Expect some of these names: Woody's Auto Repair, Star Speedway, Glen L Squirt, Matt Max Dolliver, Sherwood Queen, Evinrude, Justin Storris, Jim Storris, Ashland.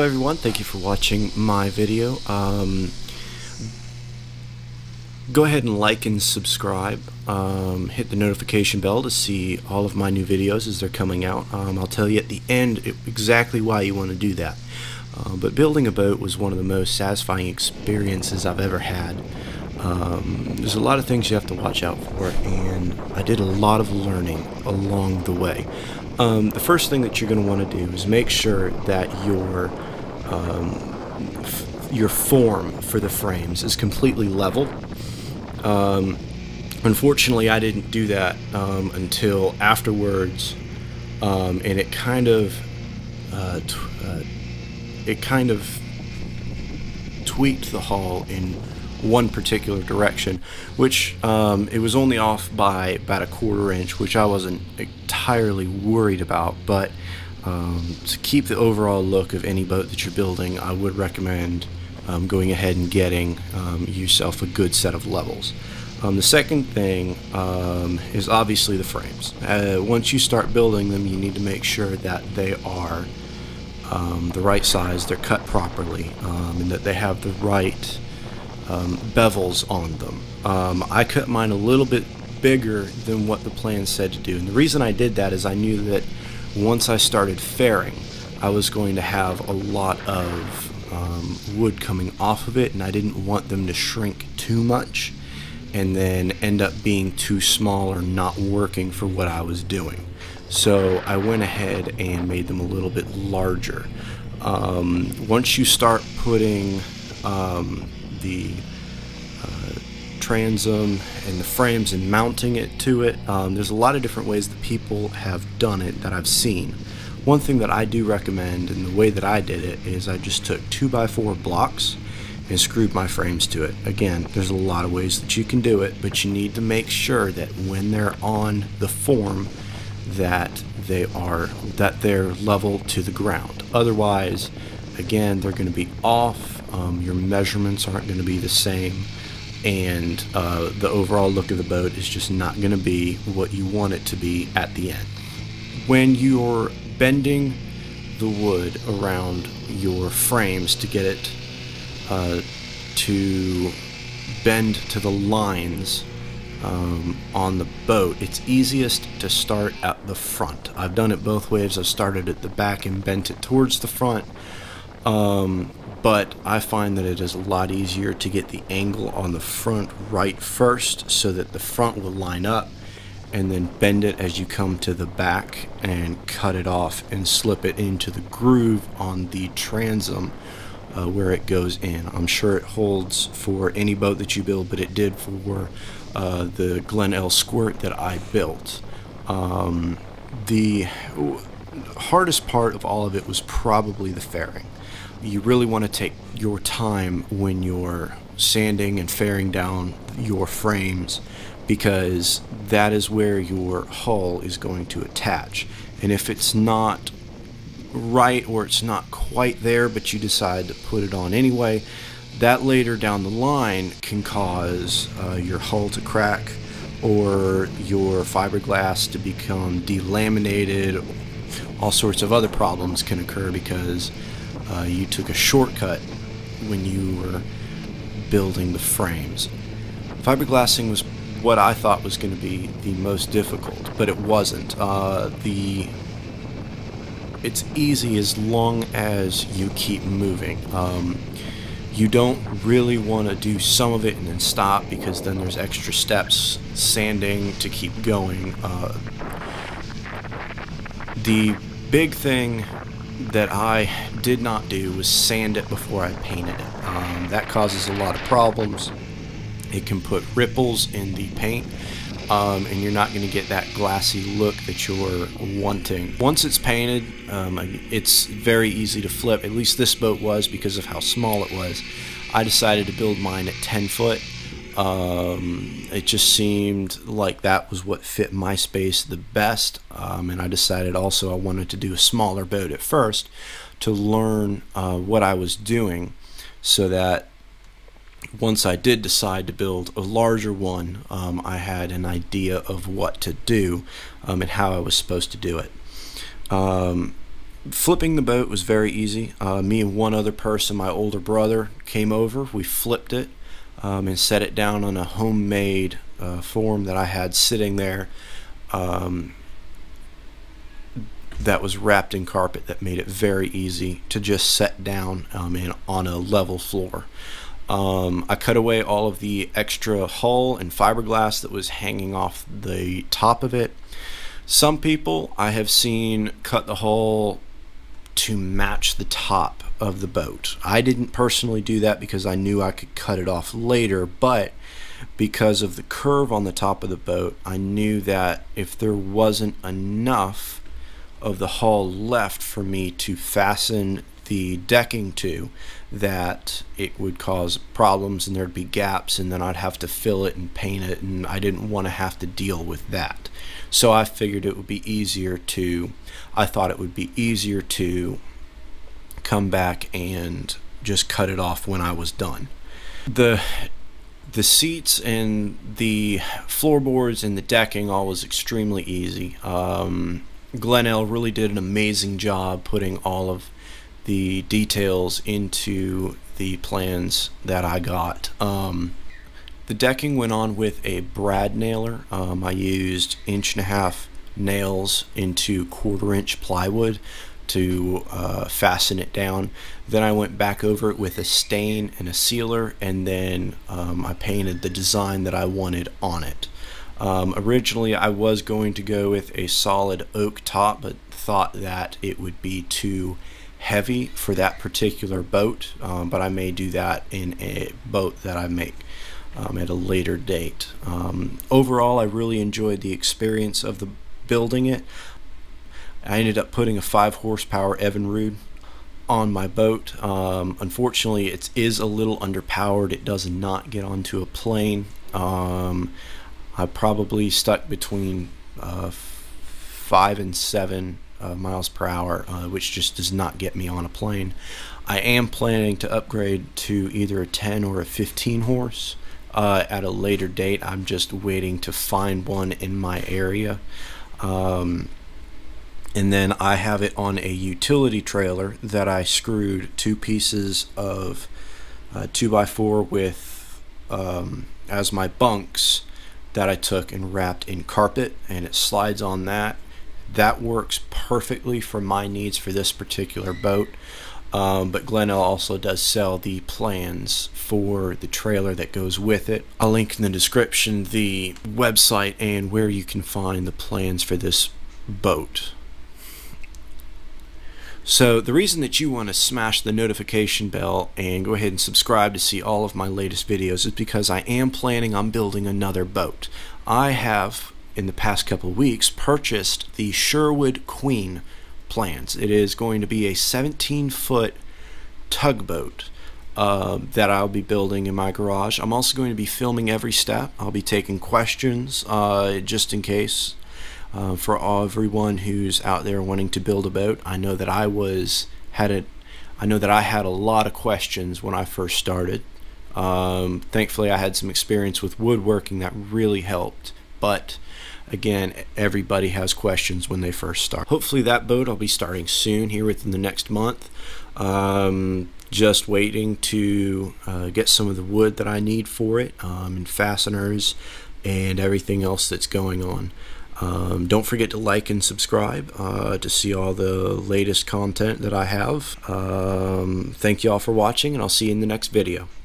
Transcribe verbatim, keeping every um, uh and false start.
Hello everyone, thank you for watching my video. Um, go ahead and like and subscribe. Um, hit the notification bell to see all of my new videos as they're coming out. Um, I'll tell you at the end exactly why you want to do that. Uh, but building a boat was one of the most satisfying experiences I've ever had. Um, there's a lot of things you have to watch out for, and I did a lot of learning along the way. Um, the first thing that you're going to want to do is make sure that your um, f your form for the frames is completely level. Um, unfortunately, I didn't do that um, until afterwards, um, and it kind of uh, t uh, it kind of tweaked the hull in one particular direction, which um, it was only off by about a quarter inch, which I wasn't entirely worried about, but um, to keep the overall look of any boat that you're building, I would recommend um, going ahead and getting um, yourself a good set of levels. Um, the second thing um, is obviously the frames. Uh, once you start building them, you need to make sure that they are um, the right size, they're cut properly, um, and that they have the right Um, bevels on them. Um, I cut mine a little bit bigger than what the plan said to do, and the reason I did that is I knew that once I started fairing, I was going to have a lot of um, wood coming off of it, and I didn't want them to shrink too much and then end up being too small or not working for what I was doing. So I went ahead and made them a little bit larger. Um, once you start putting um, the uh, transom and the frames and mounting it to it, um, there's a lot of different ways that people have done it that I've seen. One thing that I do recommend, and the way that I did it, is I just took two by four blocks and screwed my frames to it. Again, there's a lot of ways that you can do it, but you need to make sure that when they're on the form that they are, that they're level to the ground. Otherwise, again, they're going to be off. Um, your measurements aren't going to be the same, and uh, the overall look of the boat is just not going to be what you want it to be at the end. When you're bending the wood around your frames to get it uh, to bend to the lines um, on the boat, it's easiest to start at the front. I've done it both ways. I've started at the back and bent it towards the front. Um, but I find that it is a lot easier to get the angle on the front right first, so that the front will line up, and then bend it as you come to the back and cut it off and slip it into the groove on the transom uh, where it goes in. I'm sure it holds for any boat that you build, but it did for uh, the Glen L Squirt that I built. Um, the hardest part of all of it was probably the fairing. You really want to take your time when you're sanding and fairing down your frames, because that is where your hull is going to attach. And if it's not right, or it's not quite there, but you decide to put it on anyway, that later down the line can cause uh, your hull to crack, or your fiberglass to become delaminated. All sorts of other problems can occur because Uh, you took a shortcut when you were building the frames. Fiberglassing was what I thought was going to be the most difficult, but it wasn't. Uh, the it's easy as long as you keep moving. Um, you don't really want to do some of it and then stop, because then there's extra steps, sanding to keep going. Uh, the big thing that I did not do was sand it before I painted it. Um, that causes a lot of problems. It can put ripples in the paint, um, and you're not going to get that glassy look that you're wanting. Once it's painted, um, it's very easy to flip. At least this boat was, because of how small it was. I decided to build mine at ten foot. Um, it just seemed like that was what fit my space the best, um, and I decided also I wanted to do a smaller boat at first to learn uh, what I was doing, so that once I did decide to build a larger one, um, I had an idea of what to do um, and how I was supposed to do it. Um, Flipping the boat was very easy. Uh, me and one other person, my older brother, came over. We flipped it um, and set it down on a homemade uh, form that I had sitting there um, that was wrapped in carpet that made it very easy to just set down um, and on a level floor. Um, I cut away all of the extra hull and fiberglass that was hanging off the top of it. Some people I have seen cut the hull to match the top of the boat. I didn't personally do that because I knew I could cut it off later, but because of the curve on the top of the boat, I knew that if there wasn't enough of the hull left for me to fasten the decking to, that it would cause problems and there'd be gaps, and then I'd have to fill it and paint it, and I didn't want to have to deal with that. So I figured it would be easier to I thought it would be easier to come back and just cut it off when I was done. The the seats and the floorboards and the decking all was extremely easy. um, Glen L really did an amazing job putting all of the details into the plans that I got. Um, the decking went on with a brad nailer. Um, I used inch and a half nails into quarter inch plywood to uh, fasten it down. Then I went back over it with a stain and a sealer, and then um, I painted the design that I wanted on it. Um, originally I was going to go with a solid oak top, but thought that it would be too heavy for that particular boat, um, but I may do that in a boat that I make um, at a later date. Um, overall, I really enjoyed the experience of the building it. I ended up putting a five horsepower Evinrude on my boat. Um, unfortunately, it is a little underpowered. It does not get onto a plane. Um, I probably stuck between uh, five and seven Uh, miles per hour, uh, which just does not get me on a plane. I am planning to upgrade to either a ten or a fifteen horse uh, at a later date. I'm just waiting to find one in my area. Um, and then I have it on a utility trailer that I screwed two pieces of uh, two by four with um, as my bunks that I took and wrapped in carpet, and it slides on that. That works perfectly for my needs for this particular boat. Um, but Glen L also does sell the plans for the trailer that goes with it. I'll link in the description the website and where you can find the plans for this boat. So the reason that you want to smash the notification bell and go ahead and subscribe to see all of my latest videos is because I am planning on building another boat. I have, in the past couple weeks, purchased the Sherwood Queen plans. It is going to be a seventeen foot tugboat uh, that I'll be building in my garage. I'm also going to be filming every step. I'll be taking questions uh, just in case uh, for all, everyone who's out there wanting to build a boat. I know that I was had a, I know that I had a lot of questions when I first started. Um, thankfully, I had some experience with woodworking that really helped, but again, everybody has questions when they first start. Hopefully that boat I'll be starting soon, here within the next month. Um, just waiting to uh, get some of the wood that I need for it, um, and fasteners and everything else that's going on. Um, don't forget to like and subscribe uh, to see all the latest content that I have. Um, thank you all for watching, and I'll see you in the next video.